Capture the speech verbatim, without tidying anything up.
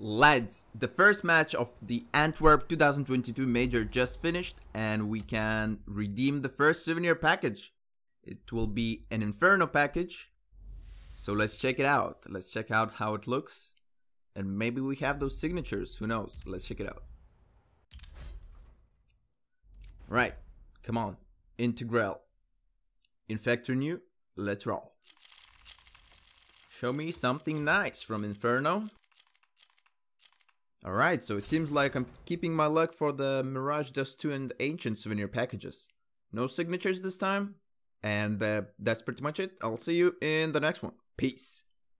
Lads, the first match of the Antwerp twenty twenty-two Major just finished, and we can redeem the first souvenir package. It will be an Inferno package, so let's check it out. Let's check out how it looks, and maybe we have those signatures, who knows. Let's check it out. Right, come on, Integral, Infector New, let's roll. Show me something nice from Inferno. Alright, so it seems like I'm keeping my luck for the Mirage, Dust two and Ancient souvenir packages. No signatures this time. And uh, that's pretty much it. I'll see you in the next one. Peace.